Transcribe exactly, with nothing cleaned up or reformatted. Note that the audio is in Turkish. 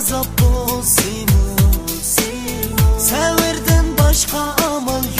azap olsun. Severden başka amal yok.